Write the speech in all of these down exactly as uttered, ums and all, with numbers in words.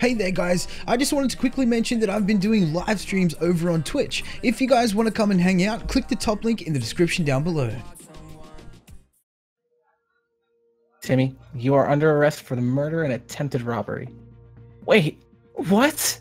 Hey there guys, I just wanted to quickly mention that I've been doing live streams over on Twitch. If you guys want to come and hang out, click the top link in the description down below. Timmy, you are under arrest for the murder and attempted robbery. Wait, what?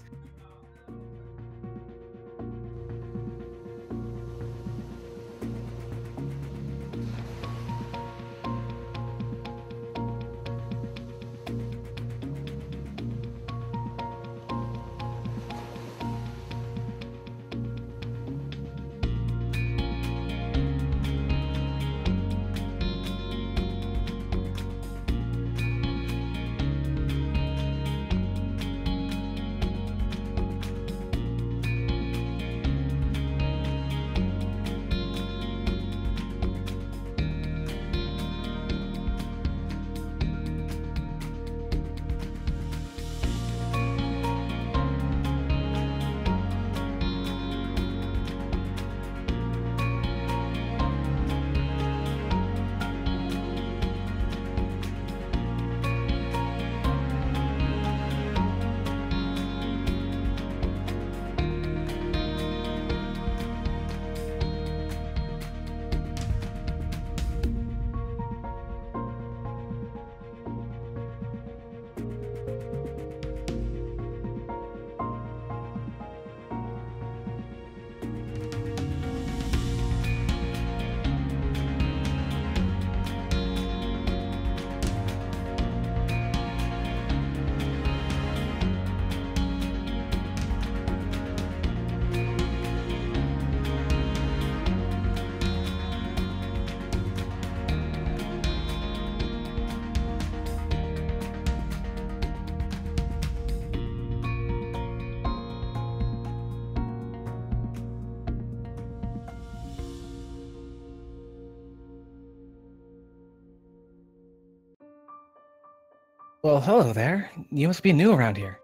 Well, hello there. You must be new around here.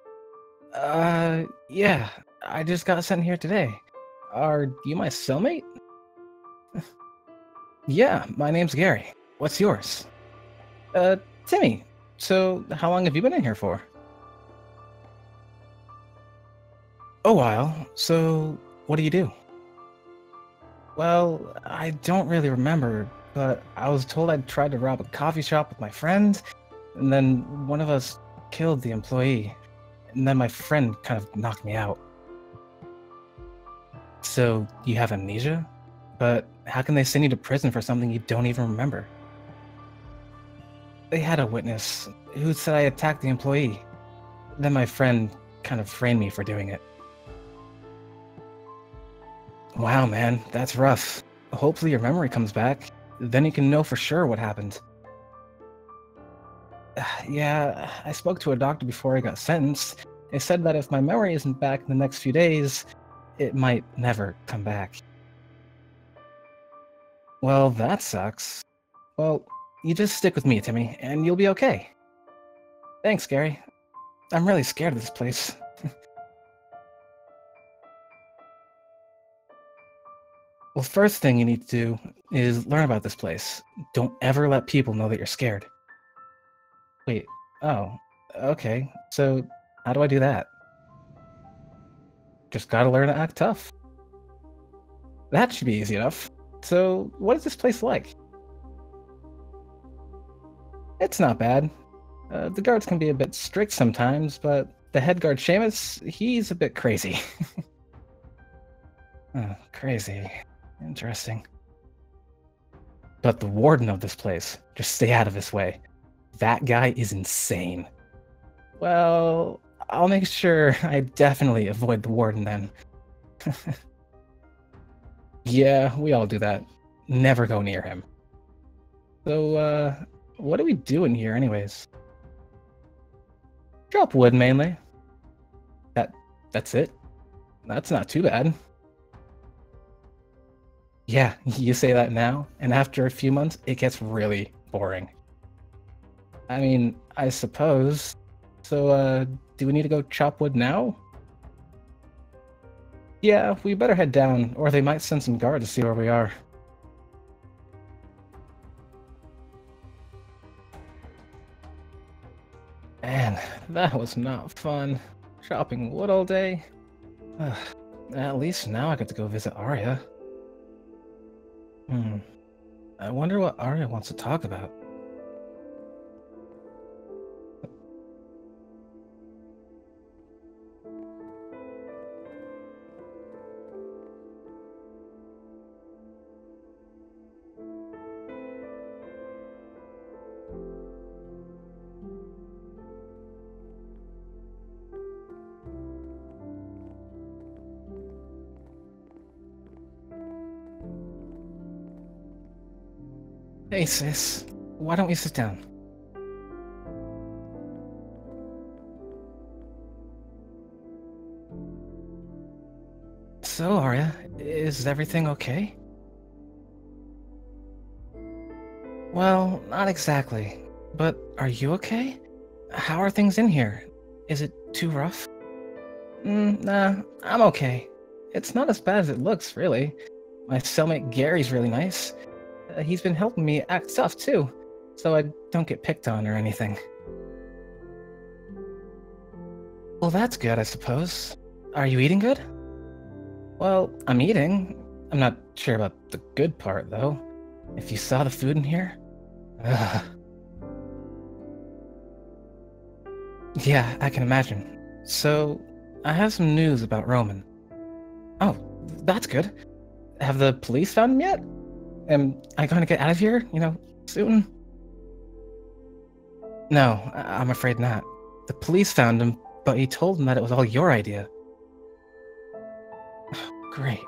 Uh, yeah. I just got sent here today. Are you my cellmate? Yeah, my name's Gary. What's yours? Uh, Timmy. So, how long have you been in here for? A while. So, what do you do? Well, I don't really remember, but I was told I tried to rob a coffee shop with my friend. And then one of us killed the employee, and then my friend kind of knocked me out. So you have amnesia? But how can they send you to prison for something you don't even remember? They had a witness who said I attacked the employee. Then my friend kind of framed me for doing it. Wow, man, that's rough. Hopefully your memory comes back. Then you can know for sure what happened. Yeah, I spoke to a doctor before I got sentenced. They said that if my memory isn't back in the next few days, it might never come back. Well, that sucks. Well, you just stick with me, Timmy, and you'll be okay. Thanks, Gary. I'm really scared of this place. Well, first thing you need to do is learn about this place. Don't ever let people know that you're scared. Wait, oh, okay, so how do I do that? Just gotta learn to act tough. That should be easy enough. So, what is this place like? It's not bad. Uh, the guards can be a bit strict sometimes, but the head guard Seamus, he's a bit crazy. Oh, crazy. Interesting. But the warden of this place, just stay out of his way. That guy is insane. Well, I'll make sure I definitely avoid the warden then. Yeah, we all do that. Never go near him. So, uh, what do we do in here anyways? Drop wood mainly. That, that's it. That's not too bad. Yeah, you say that now, and after a few months, it gets really boring. I mean, I suppose. So, uh, do we need to go chop wood now? Yeah, we better head down, or they might send some guards to see where we are. Man, man, that was not fun. Chopping wood all day. Ugh. At least now I get to go visit Arya. Hmm. I wonder what Arya wants to talk about. Hey sis, why don't we sit down? So Arya, is everything okay? Well, not exactly, but are you okay? How are things in here? Is it too rough? Mm, nah, I'm okay. It's not as bad as it looks, really. My cellmate Gary's really nice. He's been helping me act tough too, so I don't get picked on or anything. Well, that's good, I suppose. Are you eating good? Well, I'm eating. I'm not sure about the good part, though. If you saw the food in here... Ugh. Yeah, I can imagine. So, I have some news about Roman. Oh, that's good. Have the police found him yet? Am I going to get out of here, you know, soon? No, I'm afraid not. The police found him, but he told them that it was all your idea. Oh, great.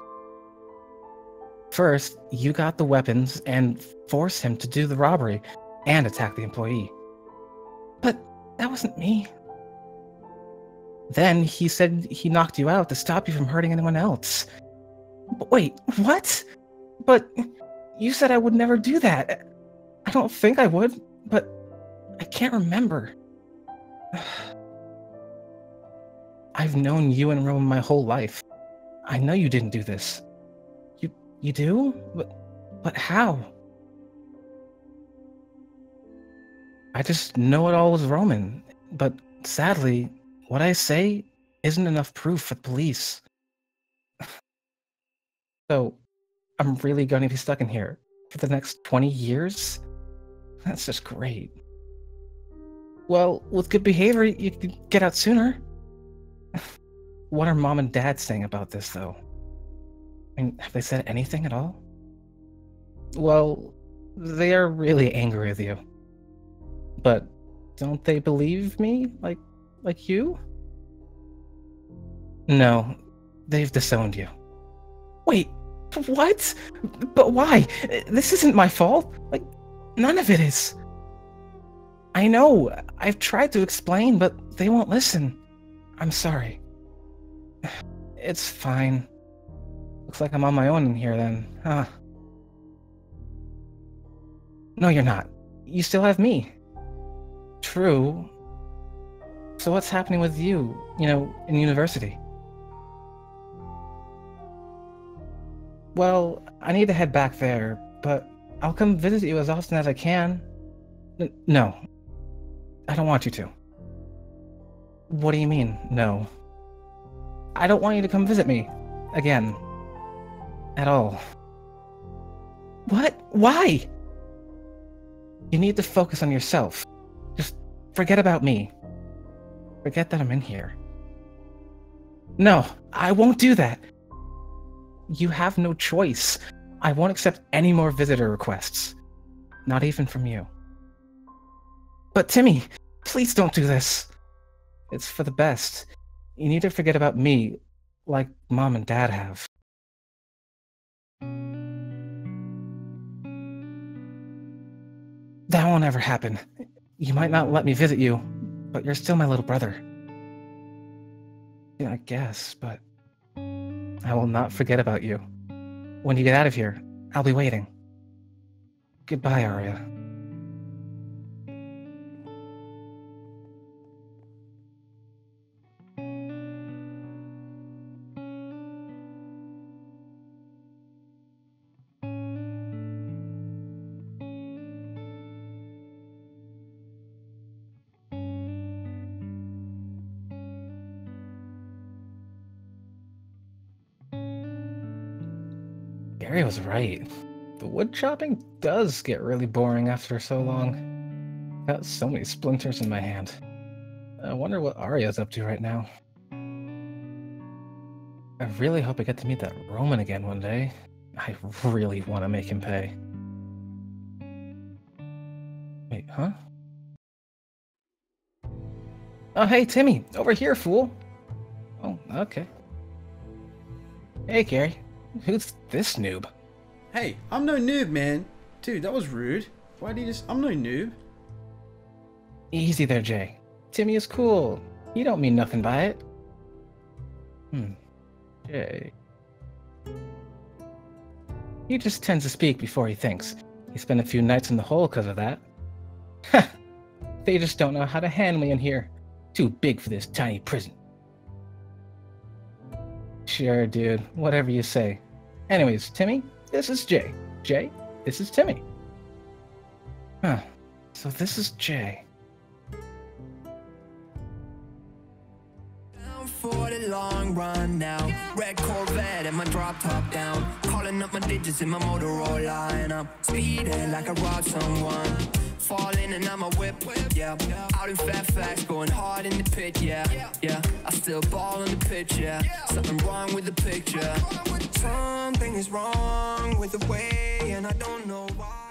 First, you got the weapons and forced him to do the robbery and attack the employee. But that wasn't me. Then he said he knocked you out to stop you from hurting anyone else. But wait, what? But... you said I would never do that. I don't think I would, but I can't remember. I've known you and Roman my whole life. I know you didn't do this. You you do? But, but how? I just know it all was Roman, but sadly, what I say isn't enough proof for the police. So... I'm really going to be stuck in here for the next twenty years? That's just great. Well, with good behavior, you can get out sooner. What are mom and dad saying about this, though? I mean, have they said anything at all? Well, they are really angry with you. But don't they believe me? Like, like you? No, they've disowned you. Wait! What? But why? This isn't my fault. Like, none of it is. I know. I've tried to explain, but they won't listen. I'm sorry. It's fine. Looks like I'm on my own in here then, huh? No, you're not. You still have me. True. So what's happening with you, you know, in university? Well, I need to head back there, but I'll come visit you as often as I can. N- no. I don't want you to. What do you mean, no? I don't want you to come visit me. Again. At all. What? Why? You need to focus on yourself. Just forget about me. Forget that I'm in here. No, I won't do that. You have no choice. I won't accept any more visitor requests. Not even from you. But Timmy, please don't do this. It's for the best. You need to forget about me, like Mom and Dad have. That won't ever happen. You might not let me visit you, but you're still my little brother. Yeah, I guess, but... I will not forget about you. When you get out of here, I'll be waiting. Goodbye, Arya. Gary was right. The wood chopping does get really boring after so long. I've got so many splinters in my hand. I wonder what Arya's up to right now. I really hope I get to meet that Roman again one day. I really want to make him pay. Wait, huh? Oh, hey, Timmy! Over here, fool! Oh, okay. Hey, Gary. Who's this noob? Hey, I'm no noob, man. Dude, that was rude. Why do you just... I'm no noob. Easy there, Jay. Timmy is cool. You don't mean nothing by it. Hmm. Jay. He just tends to speak before he thinks. He spent a few nights in the hole because of that. Ha! They just don't know how to handle me in here. Too big for this tiny prison. Sure, dude. Whatever you say. Anyways, Timmy, this is Jay. Jay, this is Timmy. Huh. So this is Jay. For the long run now, red Corvette and my drop top down, calling up my digits in my Motorola, and I'm speeding like I robbed someone, falling and I'm a whip, yeah, out in Fairfax, going hard in the pit, yeah, yeah, I still ball in the pitch, yeah, something wrong with the picture, something is wrong with the way, and I don't know why.